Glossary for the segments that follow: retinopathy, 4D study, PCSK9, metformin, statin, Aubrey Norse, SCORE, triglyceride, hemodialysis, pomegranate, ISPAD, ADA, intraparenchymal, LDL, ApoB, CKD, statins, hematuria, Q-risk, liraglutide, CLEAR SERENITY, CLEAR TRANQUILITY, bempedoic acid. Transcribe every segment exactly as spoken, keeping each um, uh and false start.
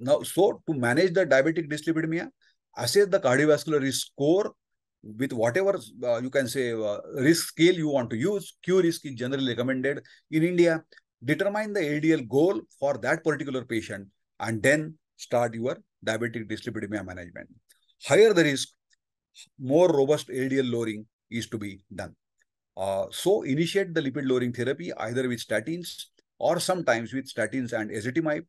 Now, so to manage the diabetic dyslipidemia, assess the cardiovascular risk score with whatever uh, you can say uh, risk scale you want to use. Q-risk is generally recommended in India. Determine the L D L goal for that particular patient and then start your diabetic dyslipidemia management. Higher the risk, more robust L D L lowering is to be done. Uh, so initiate the lipid lowering therapy either with statins or sometimes with statins and ezetimibe.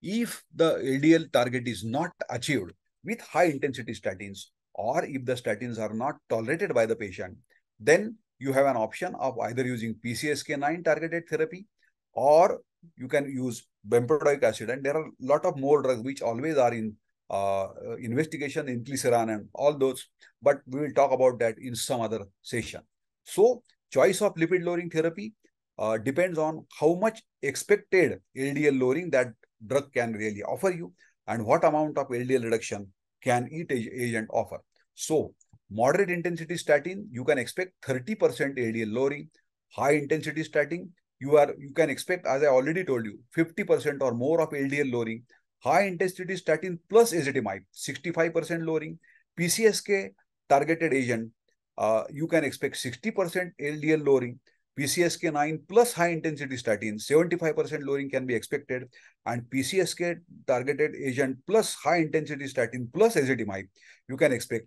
If the L D L target is not achieved with high intensity statins, or if the statins are not tolerated by the patient, then you have an option of either using P C S K nine targeted therapy, or you can use bempedoic acid. And there are a lot of more drugs which always are in uh, investigation, inclisiran and all those. But we will talk about that in some other session. So choice of lipid lowering therapy uh, depends on how much expected L D L lowering that drug can really offer you and what amount of L D L reduction can each agent offer. So moderate intensity statin, you can expect thirty percent L D L lowering. High intensity statin, You are you can expect, as I already told you, fifty percent or more of L D L lowering. High intensity statin plus ezetimibe, sixty-five percent lowering. P C S K targeted agent, uh, you can expect sixty percent L D L lowering. P C S K nine plus high intensity statin, seventy-five percent lowering can be expected. And P C S K targeted agent plus high intensity statin plus ezetimibe, you can expect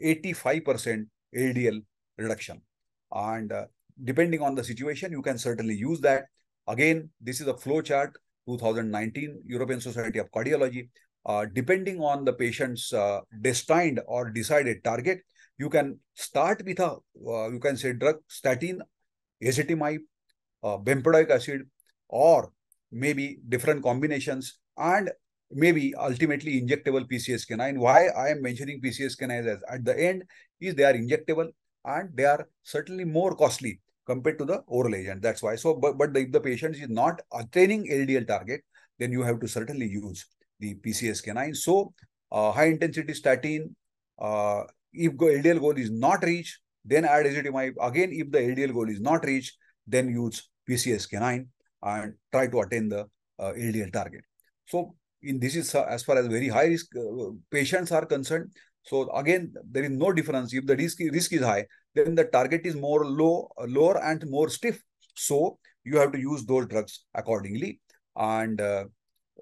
eighty-five percent L D L reduction. And uh, depending on the situation, you can certainly use that. Again, this is a flow chart, two thousand nineteen, European Society of Cardiology. Uh, depending on the patient's uh, destined or decided target, you can start with a, uh, you can say drug, statin, ezetimibe, uh, bempedoic acid, or maybe different combinations, and maybe ultimately injectable P C S K nine. Why I am mentioning P C S K nine as at the end is they are injectable and they are certainly more costly compared to the oral agent. That's why. So, but, but the, if the patient is not attaining L D L target, then you have to certainly use the P C S K nine. So, uh, high intensity statin, uh, if L D L goal is not reached, then add ezetimibe. Again, if the L D L goal is not reached, then use P C S K nine and try to attain the uh, L D L target. So, in this is uh, as far as very high risk uh, patients are concerned. So again, there is no difference. If the risk, risk is high, then the target is more low, lower and more stiff. So you have to use those drugs accordingly. And uh,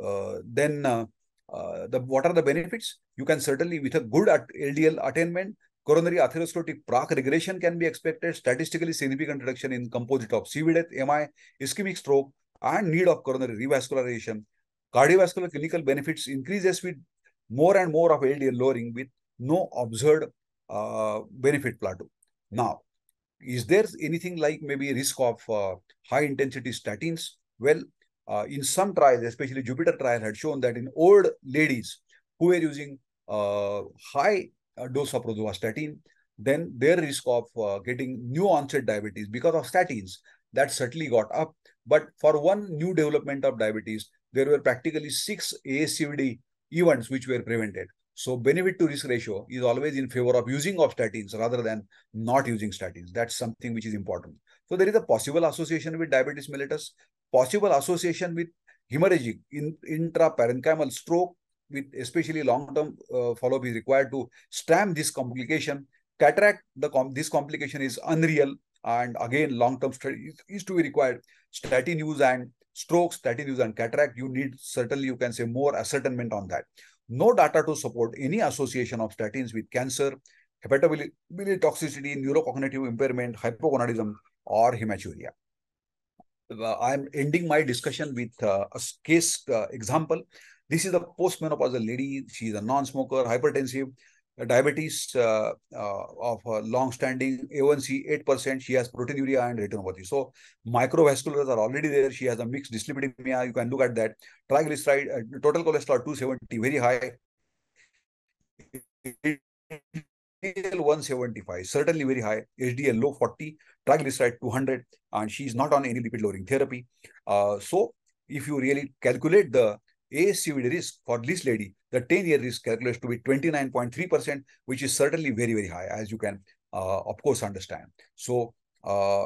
uh, then uh, uh, the, what are the benefits? You can certainly, with a good at L D L attainment, coronary atherosclerotic plaque regression can be expected, statistically significant reduction in composite of C V death, M I, ischemic stroke, and need of coronary revascularization. Cardiovascular clinical benefits increases with more and more of L D L lowering with no observed uh, benefit plateau. Now, is there anything like maybe risk of uh, high-intensity statins? Well, uh, in some trials, especially Jupiter trial had shown that in old ladies who were using uh, high dose of rosuvastatin, then their risk of uh, getting new-onset diabetes because of statins, that certainly got up. But for one new development of diabetes, there were practically six A S C V D events which were prevented. So benefit to risk ratio is always in favor of using of statins rather than not using statins. That's something which is important. So there is a possible association with diabetes mellitus, possible association with hemorrhagic in, intraparenchymal stroke, with especially long-term uh, follow-up is required to stamp this complication. Cataract, the com this complication is unreal, and again long-term study is, is to be required. Statin use and strokes, statin use and cataract, you need certainly you can say more ascertainment on that. No data to support any association of statins with cancer, hepatobiliary toxicity, neurocognitive impairment, hypogonadism, or hematuria. I am ending my discussion with uh, a case uh, example. This is a postmenopausal lady. She is a non-smoker, hypertensive, diabetes uh, uh, of uh, long-standing, A one C eight percent. She has proteinuria and retinopathy. So microvasculars are already there. She has a mixed dyslipidemia. You can look at that. Triglyceride, uh, total cholesterol two seventy, very high. H D L one seventy-five, certainly very high. H D L low forty, triglyceride two hundred, and she is not on any lipid lowering therapy. Uh, so if you really calculate the A S C V D risk for this lady, the ten-year risk calculates to be twenty-nine point three percent, which is certainly very, very high, as you can, uh, of course, understand. So, uh,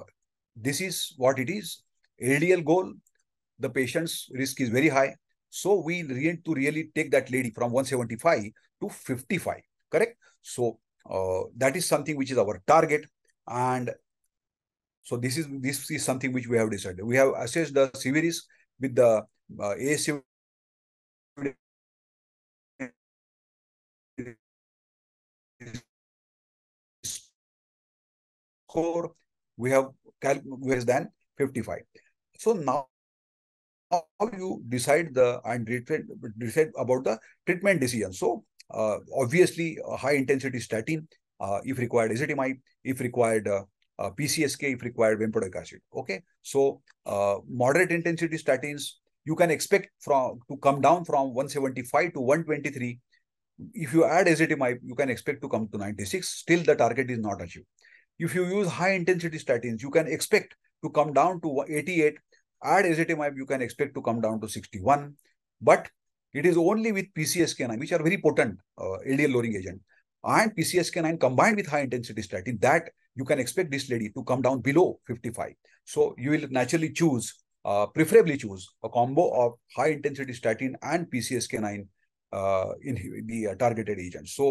this is what it is. L D L goal, the patient's risk is very high. So we need to really take that lady from one seventy-five to fifty-five, correct? So uh, that is something which is our target. And so this is this is something which we have decided. We have assessed the severe risk with the uh, A S C V D score. We have less than fifty-five. So now, now you decide the and decide about the treatment decision. So uh, obviously uh, high intensity statin, uh, if required ezetimibe, if required uh, Uh, P C S K, if required, bempedoic acid. Okay, so uh, moderate intensity statins you can expect from to come down from one seventy-five to one twenty-three. If you add ezetimibe, you can expect to come to ninety-six. Still, the target is not achieved. If you use high intensity statins, you can expect to come down to eighty-eight. Add ezetimibe, you can expect to come down to sixty-one. But it is only with P C S K nine, which are very potent uh, L D L lowering agent, and P C S K nine combined with high intensity statin that you can expect this lady to come down below fifty-five. So you will naturally choose, uh, preferably choose a combo of high intensity statin and P C S K nine uh, in the uh, targeted agent. So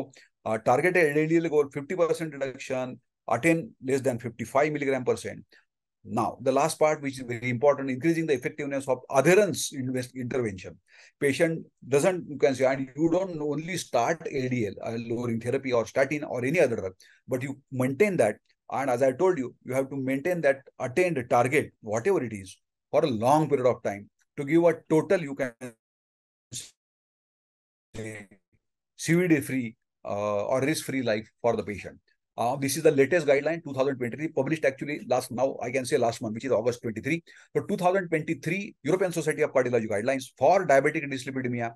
uh, targeted L D L goal fifty percent reduction, attain less than fifty-five milligram percent. Now, the last part, which is very important, increasing the effectiveness of adherence intervention. Patient doesn't, you can say, and you don't only start L D L lowering therapy or statin or any other drug, but you maintain that. And as I told you, you have to maintain that attained target, whatever it is, for a long period of time to give a total, you can say, C V D-free uh, or risk-free life for the patient. Uh, this is the latest guideline, two thousand twenty-three, published actually last, now I can say last month, which is August twenty-three. So two thousand twenty-three European Society of Cardiology guidelines for diabetic dyslipidemia.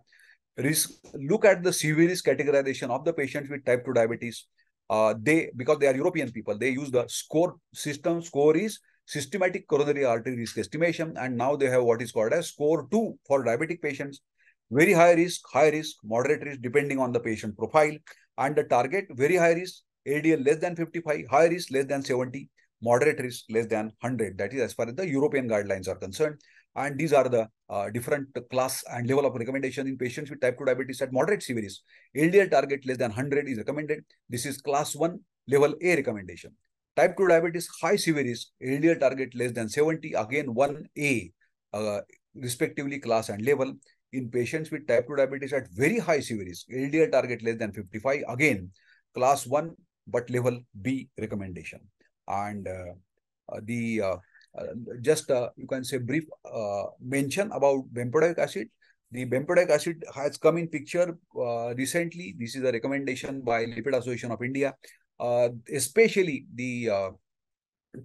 Risk, look at the severe risk categorization of the patients with type two diabetes. Uh, they, because they are European people, they use the SCORE system. SCORE is systematic coronary artery risk estimation. And now they have what is called as SCORE two for diabetic patients. Very high risk, high risk, moderate risk, depending on the patient profile. And the target, very high risk, L D L less than fifty-five, high risk less than seventy, moderate risk less than one hundred. That is as far as the European guidelines are concerned. And these are the uh, different class and level of recommendation in patients with type two diabetes at moderate severe risk. L D L target less than one hundred is recommended. This is class one, level A recommendation. Type two diabetes, high severe risk, L D L target less than seventy, again one A, uh, respectively class and level. In patients with type two diabetes at very high severe risk, L D L target less than fifty-five, again class one, but level B recommendation. And uh, the uh, uh, just uh, you can say brief uh, mention about bempedoic acid. The bempedoic acid has come in picture uh, recently. This is a recommendation by Lipid Association of India, uh, especially the uh,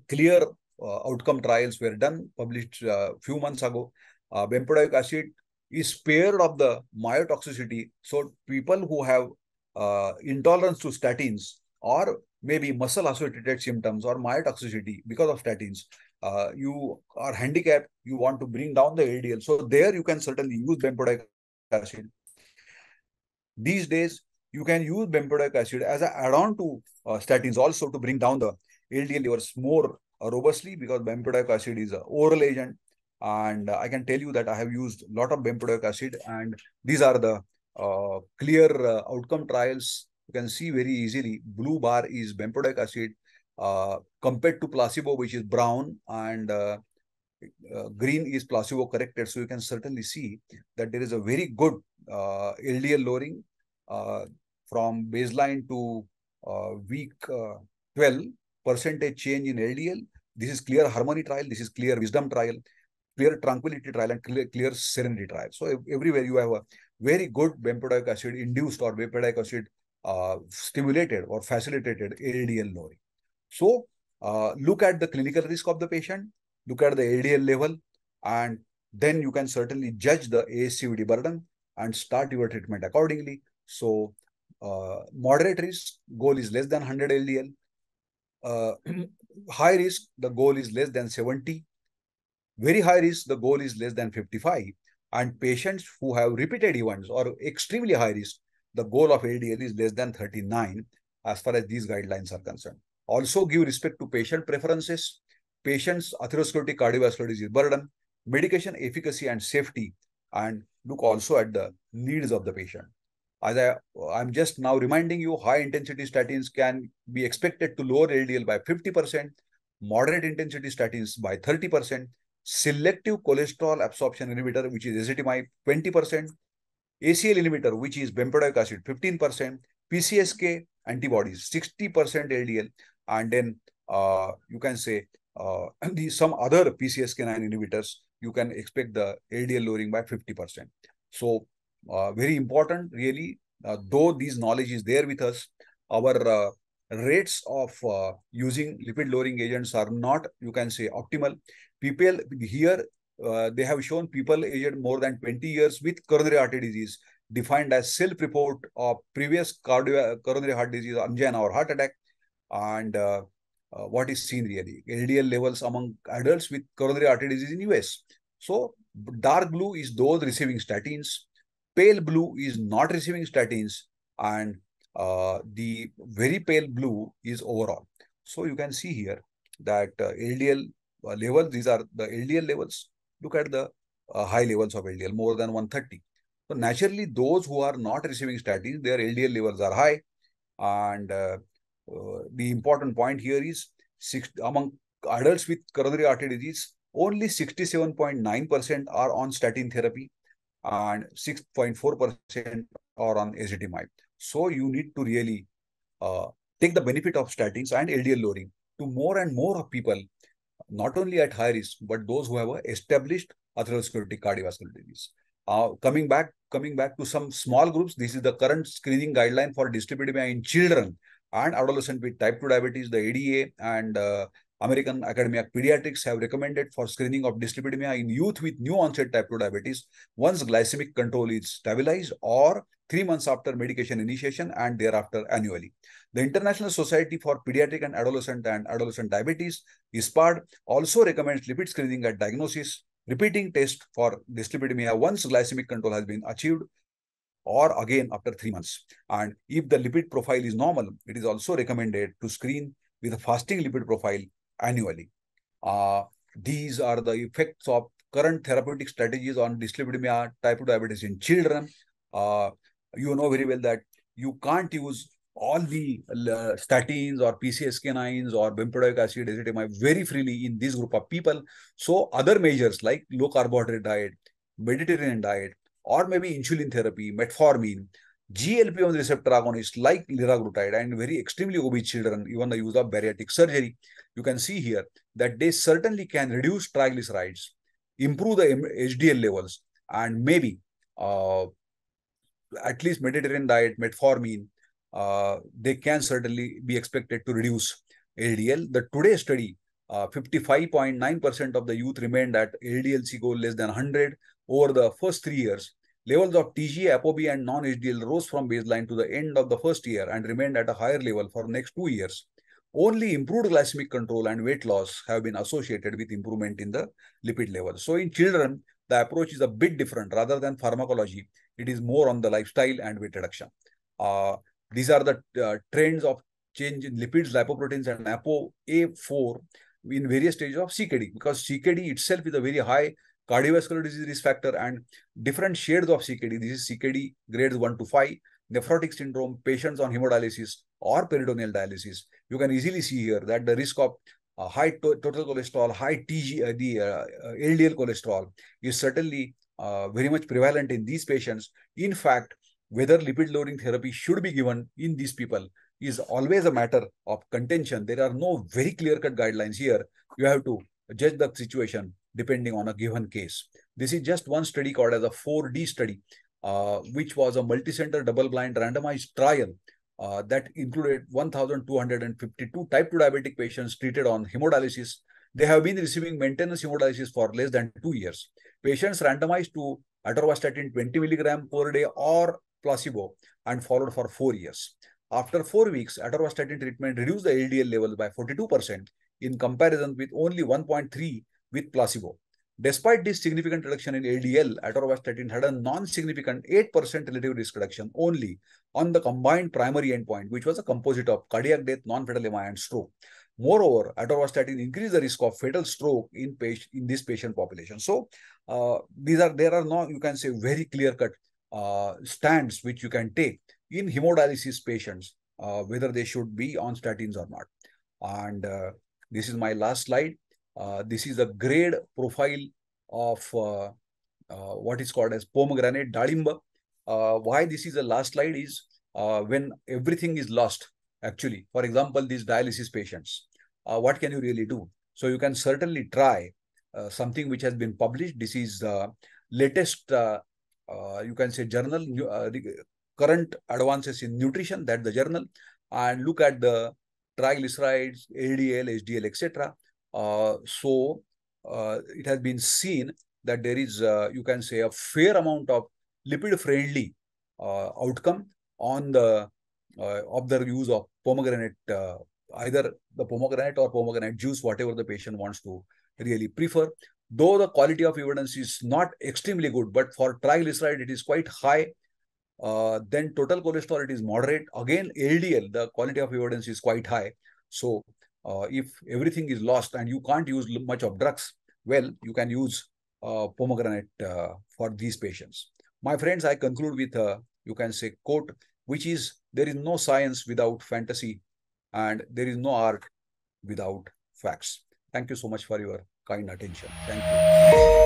CLEAR uh, outcome trials were done, published a uh, few months ago. Uh, bempedoic acid is spared of the myotoxicity. So people who have uh, intolerance to statins, or maybe muscle-associated symptoms or myotoxicity because of statins, uh, you are handicapped, you want to bring down the L D L. So there you can certainly use bempedoic acid. These days, you can use bempedoic acid as an add-on to uh, statins also to bring down the L D L levels more robustly, because bempedoic acid is an oral agent. And I can tell you that I have used a lot of bempedoic acid, and these are the uh, clear uh, outcome trials. You can see very easily, blue bar is bempedoic acid uh, compared to placebo, which is brown, and uh, uh, green is placebo corrected. So you can certainly see that there is a very good uh, L D L lowering uh, from baseline to uh, week uh, twelve, percentage change in L D L. This is CLEAR HARMONY trial, this is CLEAR WISDOM trial, CLEAR TRANQUILITY trial, and CLEAR, CLEAR SERENITY trial. So everywhere you have a very good bempedoic acid induced or bempedoic acid Uh, stimulated or facilitated L D L lowering. So uh, look at the clinical risk of the patient, look at the L D L level, and then you can certainly judge the A S C V D burden and start your treatment accordingly. So uh, moderate risk, goal is less than one hundred L D L. Uh, high risk, the goal is less than seventy. Very high risk, the goal is less than fifty-five. And patients who have repeated events or extremely high risk, the goal of L D L is less than thirty-nine as far as these guidelines are concerned. Also give respect to patient preferences, patient's atherosclerotic cardiovascular disease burden, medication efficacy and safety, and look also at the needs of the patient. As I, I'm just now reminding you, high-intensity statins can be expected to lower L D L by fifty percent, moderate-intensity statins by thirty percent, selective cholesterol absorption inhibitor, which is ezetimibe, twenty percent, A C L inhibitor, which is bempedoic acid, fifteen percent, P C S K antibodies, sixty percent L D L, and then uh, you can say uh, the, some other P C S K nine inhibitors, you can expect the L D L lowering by fifty percent. So, Uh, very important, really, uh, though this knowledge is there with us, our uh, rates of uh, using lipid-lowering agents are not, you can say, optimal. People here, uh, they have shown people aged more than twenty years with coronary artery disease, defined as self-report of previous cardio coronary heart disease, angina or heart attack, and uh, uh, what is seen really, L D L levels among adults with coronary artery disease in U S. So, dark blue is those receiving statins. Pale blue is not receiving statins, and uh, the very pale blue is overall. So you can see here that uh, L D L uh, levels, these are the L D L levels. Look at the uh, high levels of L D L, more than one thirty. So naturally, those who are not receiving statins, their L D L levels are high. And uh, uh, the important point here is six, among adults with coronary artery disease, only sixty-seven point nine percent are on statin therapy, and six point four percent are on ezetimibe. So you need to really uh, take the benefit of statins and L D L lowering to more and more of people, not only at high risk, but those who have a established atherosclerotic cardiovascular disease. Uh, coming back, coming back to some small groups, this is the current screening guideline for dyslipidemia in children and adolescents with type two diabetes. The A D A and uh, American Academy of Pediatrics have recommended for screening of dyslipidemia in youth with new onset type two diabetes once glycemic control is stabilized or three months after medication initiation and thereafter annually. The International Society for Pediatric and Adolescent and Adolescent Diabetes, I S P A D, also recommends lipid screening at diagnosis, repeating test for dyslipidemia once glycemic control has been achieved or again after three months. And if the lipid profile is normal, it is also recommended to screen with a fasting lipid profile annually. Uh, these are the effects of current therapeutic strategies on dyslipidemia, type two diabetes in children. Uh, you know very well that you can't use all the uh, statins or P C S K nines or bempedoic acid, ezetimibe very freely in this group of people. So other measures like low carbohydrate diet, Mediterranean diet, or maybe insulin therapy, metformin, G L P one receptor agonists like liraglutide, and very extremely obese children, even the use of bariatric surgery. You can see here that they certainly can reduce triglycerides, improve the H D L levels, and maybe uh, at least Mediterranean diet, metformin, uh, they can certainly be expected to reduce L D L. The today's study, fifty-five point nine percent uh, of the youth remained at L D L C goal less than one hundred over the first three years. Levels of T G, ApoB, and non-H D L rose from baseline to the end of the first year and remained at a higher level for next two years. Only improved glycemic control and weight loss have been associated with improvement in the lipid level. So in children, the approach is a bit different. Rather than pharmacology, it is more on the lifestyle and weight reduction. Uh, these are the uh, trends of change in lipids, lipoproteins, and apo A four in various stages of C K D, because C K D itself is a very high cardiovascular disease risk factor, and different shades of C K D. This is C K D grades one to five, nephrotic syndrome, patients on hemodialysis or peritoneal dialysis. You can easily see here that the risk of uh, high to total cholesterol, high T G, uh, the, uh, L D L cholesterol is certainly uh, very much prevalent in these patients. In fact, whether lipid-lowering therapy should be given in these people is always a matter of contention. There are no very clear-cut guidelines here. You have to judge the situation depending on a given case. This is just one study called as a four D study, uh, which was a multicenter double-blind randomized trial uh, that included one thousand two hundred fifty-two type two diabetic patients treated on hemodialysis. They have been receiving maintenance hemodialysis for less than two years. Patients randomized to atorvastatin twenty milligrams per day or placebo and followed for four years. After four weeks, atorvastatin treatment reduced the L D L level by forty-two percent in comparison with only one point three percent with placebo. Despite this significant reduction in L D L, atorvastatin had a non-significant eight percent relative risk reduction only on the combined primary endpoint, which was a composite of cardiac death, non-fatal M I, and stroke. Moreover, atorvastatin increases the risk of fatal stroke in patient, in this patient population. So uh, these are there are now, you can say, very clear-cut uh, stands which you can take in hemodialysis patients, uh, whether they should be on statins or not. And uh, this is my last slide. Uh, this is a grade profile of uh, uh, what is called as pomegranate dalimba. Uh, why this is the last slide is uh, when everything is lost, actually. For example, these dialysis patients, uh, what can you really do? So you can certainly try uh, something which has been published. This is the uh, latest, uh, uh, you can say, journal, uh, current advances in nutrition, that's the journal. And look at the triglycerides, L D L, H D L, et cetera. Uh, so uh, it has been seen that there is, uh, you can say, a fair amount of lipid-friendly uh, outcome on the uh, of the use of pomegranate, uh, either the pomegranate or pomegranate juice, whatever the patient wants to really prefer. Though the quality of evidence is not extremely good, but for triglyceride, it is quite high. Uh, then total cholesterol, it is moderate. Again, L D L, the quality of evidence is quite high. So uh, if everything is lost and you can't use much of drugs, well, you can use uh, pomegranate uh, for these patients. My friends, I conclude with a, you can say, quote, which is, there is no science without fantasy and there is no art without facts. Thank you so much for your kind attention. Thank you.